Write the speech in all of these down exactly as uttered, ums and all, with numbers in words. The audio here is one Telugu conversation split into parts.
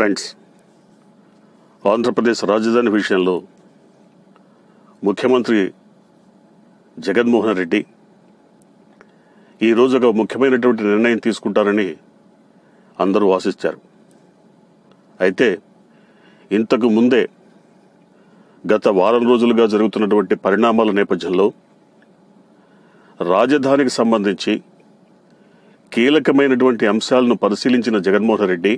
ఫ్రెండ్స్, ఆంధ్రప్రదేశ్ రాజధాని విషయంలో ముఖ్యమంత్రి జగన్మోహన్ రెడ్డి ఈరోజు ఒక ముఖ్యమైనటువంటి నిర్ణయం తీసుకుంటారని అందరూ ఆశించారు. అయితే ఇంతకు ముందే గత వారం రోజులుగా జరుగుతున్నటువంటి పరిణామాల నేపథ్యంలో రాజధానికి సంబంధించి కీలకమైనటువంటి అంశాలను పరిశీలించిన జగన్మోహన్ రెడ్డి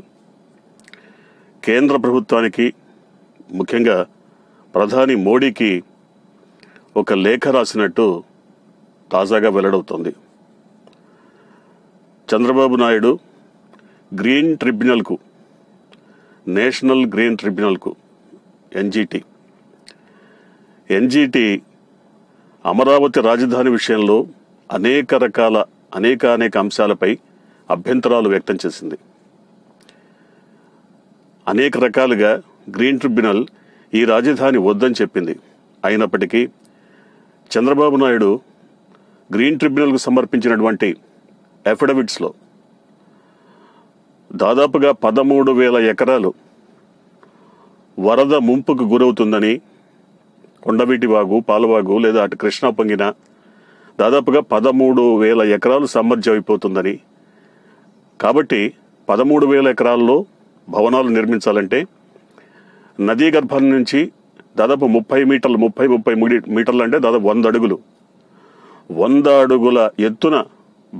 కేంద్ర ప్రభుత్వానికి, ముఖ్యంగా ప్రధాని మోడీకి ఒక లేఖ రాసినట్టు తాజాగా వెల్లడవుతోంది. చంద్రబాబు నాయుడు గ్రీన్ ట్రిబ్యునల్కు, నేషనల్ గ్రీన్ ట్రిబ్యునల్కు, ఎన్జీటీ ఎన్జీటీ అమరావతి రాజధాని విషయంలో అనేక రకాల అనేక అనేక అంశాలపై అభ్యంతరాలు వ్యక్తం చేసింది. అనేక రకాలుగా గ్రీన్ ట్రిబ్యునల్ ఈ రాజధాని వద్దని చెప్పింది. అయినప్పటికీ చంద్రబాబు నాయుడు గ్రీన్ ట్రిబ్యునల్కు సమర్పించినటువంటి అఫిడవిట్స్లో దాదాపుగా పదమూడు వేల ఎకరాలు వరద ముంపుకు గురవుతుందని, కొండవీటి వాగు, పాలవాగు లేదా అటు కృష్ణా పొంగిన దాదాపుగా పదమూడు వేల ఎకరాలు సామర్థ్యం అయిపోతుందని, కాబట్టి పదమూడు వేల ఎకరాల్లో భవనాలు నిర్మించాలంటే నదీ గర్భం నుంచి దాదాపు ముప్పై మీటర్లు ముప్పై ముప్పై మీటర్లు అంటే దాదాపు వంద అడుగులు వంద అడుగుల ఎత్తున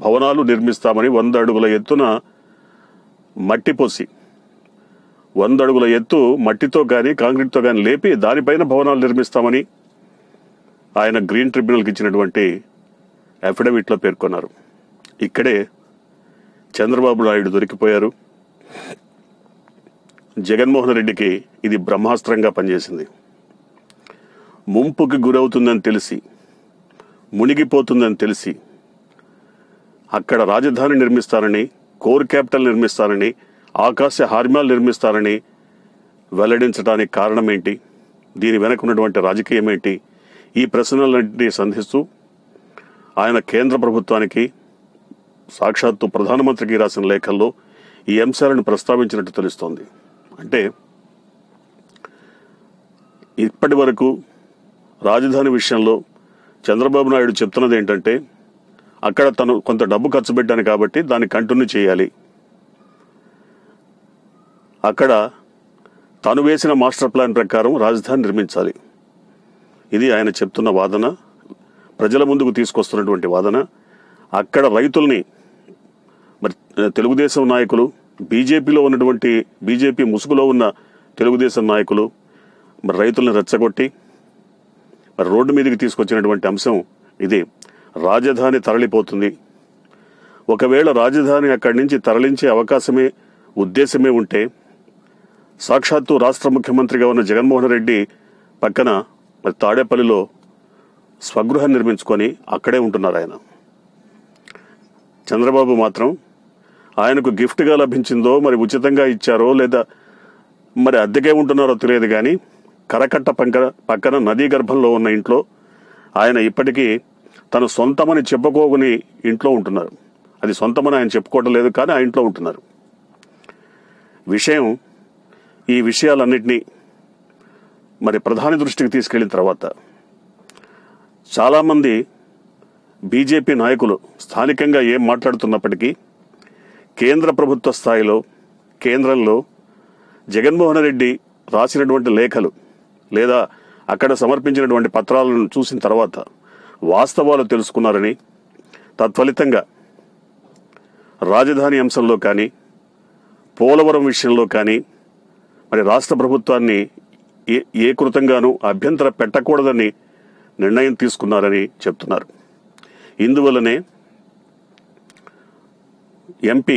భవనాలు నిర్మిస్తామని, వంద అడుగుల ఎత్తున మట్టి పోసి, వంద అడుగుల ఎత్తు మట్టితో కానీ కాంక్రీట్తో కానీ లేపి దానిపైన భవనాలు నిర్మిస్తామని ఆయన గ్రీన్ ట్రిబ్యునల్కి ఇచ్చినటువంటి అఫిడవిట్లో పేర్కొన్నారు. ఇక్కడే చంద్రబాబు నాయుడు దొరికిపోయారు. జగన్మోహన్ రెడ్డికి ఇది బ్రహ్మాస్త్రంగా పనిచేసింది. ముంపుకి గురవుతుందని తెలిసి, మునిగిపోతుందని తెలిసి, అక్కడ రాజధాని నిర్మిస్తారని, కోర్ క్యాపిటల్ నిర్మిస్తారని, ఆకాశ హార్మ్యాలు నిర్మిస్తారని వెల్లడించడానికి కారణం ఏంటి? దీని వెనక ఉన్నటువంటి రాజకీయం ఏంటి? ఈ ప్రశ్నలన్నింటినీ సంధిస్తూ ఆయన కేంద్ర ప్రభుత్వానికి, సాక్షాత్తు ప్రధానమంత్రికి రాసిన లేఖల్లో ఈ అంశాలను ప్రస్తావించినట్టు తెలుస్తోంది. అంటే ఇప్పటి వరకు రాజధాని విషయంలో చంద్రబాబు నాయుడు చెప్తున్నది ఏంటంటే, అక్కడ తను కొంత డబ్బు ఖర్చు పెట్టాను కాబట్టి దాన్ని కంటిన్యూ చేయాలి, అక్కడ తను వేసిన మాస్టర్ ప్లాన్ ప్రకారం రాజధాని నిర్మించాలి. ఇది ఆయన చెప్తున్న వాదన, ప్రజల ముందుకు తీసుకొస్తున్నటువంటి వాదన. అక్కడ రైతుల్ని మరి తెలుగుదేశం నాయకులు, బీజేపీలో ఉన్నటువంటి బీజేపీ ముసుగులో ఉన్న తెలుగుదేశం నాయకులు మరి రైతుల్ని రెచ్చగొట్టి మరి రోడ్డు మీదకి తీసుకొచ్చినటువంటి అంశం ఇది. రాజధాని తరలిపోతుంది, ఒకవేళ రాజధాని అక్కడి నుంచి తరలించే అవకాశమే ఉద్దేశమే ఉంటే సాక్షాత్తు రాష్ట్ర ముఖ్యమంత్రిగా ఉన్న జగన్మోహన్ రెడ్డి పక్కన మరి తాడేపల్లిలో స్వగృహం నిర్మించుకొని అక్కడే ఉంటున్నారు ఆయన. చంద్రబాబు మాత్రం ఆయనకు గిఫ్ట్గా లభించిందో, మరి ఉచితంగా ఇచ్చారో, లేదా మరి అద్దెకే ఉంటున్నారో తెలియదు కానీ కరకట్ట పక్కన పక్కన నదీ గర్భంలో ఉన్న ఇంట్లో ఆయన ఇప్పటికీ తను సొంతమని చెప్పుకోకుని ఇంట్లో ఉంటున్నారు. అది సొంతమని ఆయన చెప్పుకోవడం లేదు కానీ ఆ ఇంట్లో ఉంటున్నారు. విషయం ఈ విషయాలన్నింటినీ మరి ప్రధాని దృష్టికి తీసుకెళ్ళిన తర్వాత చాలామంది బీజేపీ నాయకులు స్థానికంగా ఏం మాట్లాడుతున్నప్పటికీ కేంద్ర ప్రభుత్వ స్థాయిలో, కేంద్రంలో జగన్మోహన్ రెడ్డి రాసినటువంటి లేఖలు లేదా అక్కడ సమర్పించినటువంటి పత్రాలను చూసిన తర్వాత వాస్తవాలు తెలుసుకున్నారని, తత్ఫలితంగా రాజధాని అంశంలో కానీ, పోలవరం విషయంలో కానీ మరి రాష్ట్ర ప్రభుత్వాన్ని ఏ ఏ కృతంగానూ అభ్యంతర పెట్టకూడదని నిర్ణయం తీసుకున్నారని చెప్తున్నారు. ఇందువల్లనే ఎంపీ,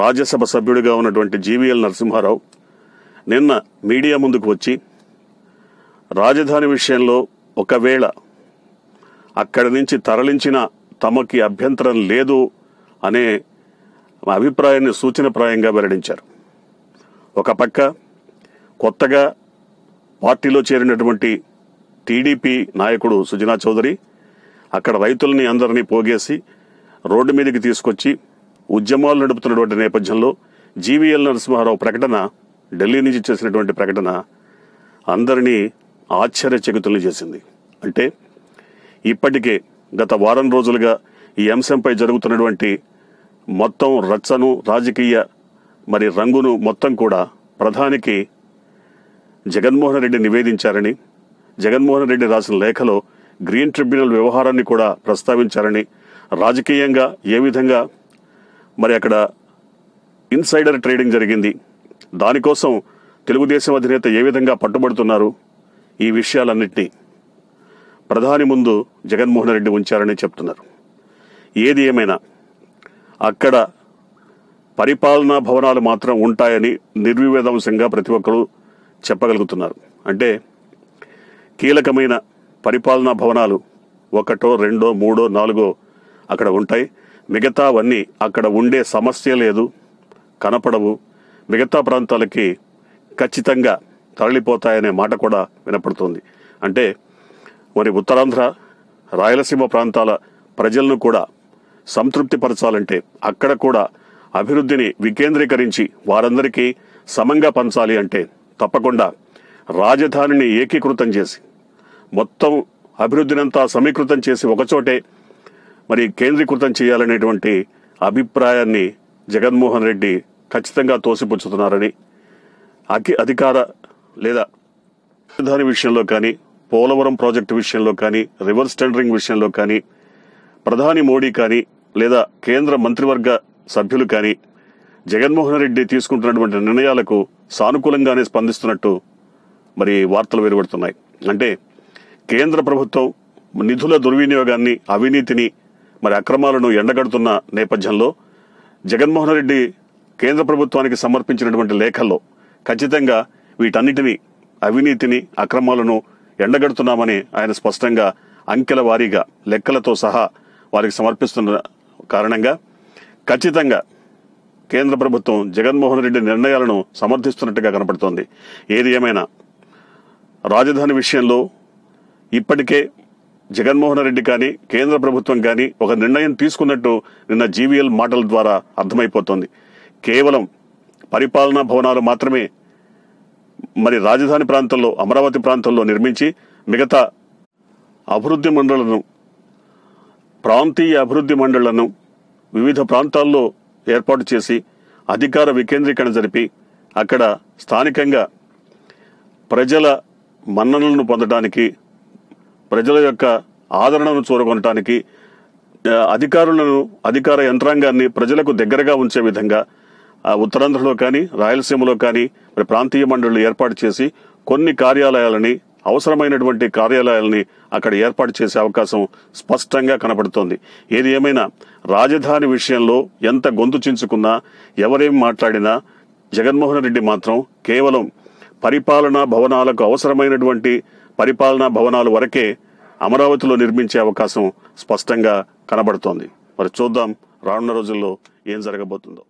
రాజ్యసభ సభ్యుడిగా ఉన్నటువంటి జీవీఎల్ నరసింహారావు నిన్న మీడియా ముందుకు వచ్చి రాజధాని విషయంలో ఒకవేళ అక్కడి నుంచి తరలించిన తమకి అభ్యంతరం లేదు అనే అభిప్రాయాన్ని సూచనప్రాయంగా వెల్లడించారు. ఒక పక్క కొత్తగా పార్టీలో చేరినటువంటి టీడీపీ నాయకుడు సుజనా చౌదరి అక్కడ రైతులని అందరినీ పోగేసి రోడ్డు మీదకి తీసుకొచ్చి ఉద్యమాలు నడుపుతున్నటువంటి నేపథ్యంలో జీవీఎల్ నరసింహారావు ప్రకటన ఢిల్లీ నుంచి చేసినటువంటి ప్రకటన అందరినీ ఆశ్చర్యచకితుల్ని చేసింది. అంటే ఇప్పటికే గత వారం రోజులుగా ఈ అంశంపై జరుగుతున్నటువంటి మొత్తం రచ్చను, రాజకీయ మరి రంగును మొత్తం కూడా ప్రధానికి జగన్మోహన్ రెడ్డి నివేదించారని, జగన్మోహన్ రెడ్డి రాసిన లేఖలో గ్రీన్ ట్రిబ్యునల్ వ్యవహారాన్ని కూడా ప్రస్తావించారని, రాజకీయంగా ఏ విధంగా మరి అక్కడ ఇన్సైడర్ ట్రేడింగ్ జరిగింది, దానికోసం తెలుగుదేశం అధినేత ఏ విధంగా పట్టుబడుతున్నారు, ఈ విషయాలన్నింటినీ ప్రధాని ముందు జగన్మోహన్ రెడ్డి ఉంచారని చెప్తున్నారు. ఏది ఏమైనా అక్కడ పరిపాలనా భవనాలు మాత్రం ఉంటాయని నిర్వివాదంగా ప్రతి ఒక్కరూ చెప్పగలుగుతున్నారు. అంటే కీలకమైన పరిపాలనా భవనాలు ఒకటో రెండో మూడో నాలుగో అక్కడ ఉంటాయి, మిగతావన్నీ అక్కడ ఉండే సమస్య లేదు, కనపడవు, మిగతా ప్రాంతాలకి ఖచ్చితంగా తరలిపోతాయనే మాట కూడా వినపడుతుంది. అంటే మరి ఉత్తరాంధ్ర రాయలసీమ ప్రాంతాల ప్రజలను కూడా సంతృప్తి పరచాలంటే అక్కడ కూడా అభివృద్ధిని వికేంద్రీకరించి వారందరికీ సమంగా పంచాలి అంటే తప్పకుండా రాజధానిని ఏకీకృతం చేసి మొత్తం అభివృద్ధినంతా సమీకృతం చేసి ఒకచోటే మరి కేంద్రీకృతం చేయాలనేటువంటి అభిప్రాయాన్ని జగన్మోహన్ రెడ్డి ఖచ్చితంగా తోసిపుచ్చుతున్నారని అకి అధికార లేదా రాజధాని విషయంలో కానీ, పోలవరం ప్రాజెక్టు విషయంలో కానీ, రివర్స్ టెండరింగ్ విషయంలో కానీ ప్రధాని మోడీ కానీ లేదా కేంద్ర మంత్రివర్గ సభ్యులు కానీ జగన్మోహన్ రెడ్డి తీసుకుంటున్నటువంటి నిర్ణయాలకు సానుకూలంగానే స్పందిస్తున్నట్టు మరి వార్తలు వెలువడుతున్నాయి. అంటే కేంద్ర ప్రభుత్వం నిధుల దుర్వినియోగాన్ని, అవినీతిని, మరి అక్రమాలను ఎండగడుతున్న నేపథ్యంలో జగన్మోహన్ రెడ్డి కేంద్ర ప్రభుత్వానికి సమర్పించినటువంటి లేఖల్లో ఖచ్చితంగా వీటన్నిటినీ, అవినీతిని, అక్రమాలను ఎండగడుతున్నామని ఆయన స్పష్టంగా అంకెల వారీగా లెక్కలతో సహా వారికి సమర్పిస్తున్న కారణంగా ఖచ్చితంగా కేంద్ర ప్రభుత్వం జగన్మోహన్ రెడ్డి నిర్ణయాలను సమర్థిస్తున్నట్టుగా కనపడుతోంది. ఏది ఏమైనా రాజధాని విషయంలో ఇప్పటికే జగన్మోహన్ రెడ్డి కానీ, కేంద్ర ప్రభుత్వం కానీ ఒక నిర్ణయం తీసుకున్నట్టు నిన్న జీవీఎల్ మాటల ద్వారా అర్థమైపోతుంది. కేవలం పరిపాలనా భవనాలు మాత్రమే మరి రాజధాని ప్రాంతంలో, అమరావతి ప్రాంతంలో నిర్మించి మిగతా అభివృద్ధి మండళ్లను, ప్రాంతీయ అభివృద్ధి మండళ్లను వివిధ ప్రాంతాల్లో ఏర్పాటు చేసి అధికార వికేంద్రీకరణ జరిపి అక్కడ స్థానికంగా ప్రజల మన్ననలను పొందడానికి, ప్రజల యొక్క ఆదరణను చూరగొనటానికి, అధికారులను, అధికార యంత్రాంగాన్ని ప్రజలకు దగ్గరగా ఉంచే విధంగా ఉత్తరాంధ్రలో కానీ, రాయలసీమలో కానీ మరి ప్రాంతీయ మండళ్లు ఏర్పాటు చేసి కొన్ని కార్యాలయాలని, అవసరమైనటువంటి కార్యాలయాలని అక్కడ ఏర్పాటు చేసే అవకాశం స్పష్టంగా కనపడుతోంది. ఏది ఏమైనా రాజధాని విషయంలో ఎంత గొంతు చించుకున్నా, ఎవరేం మాట్లాడినా జగన్మోహన్ రెడ్డి మాత్రం కేవలం పరిపాలనా భవనాలకు అవసరమైనటువంటి పరిపాలనా భవనాల వరకే అమరావతిలో నిర్మించే అవకాశం స్పష్టంగా కనబడుతోంది. మరి చూద్దాం రానున్న రోజుల్లో ఏం జరగబోతుందో.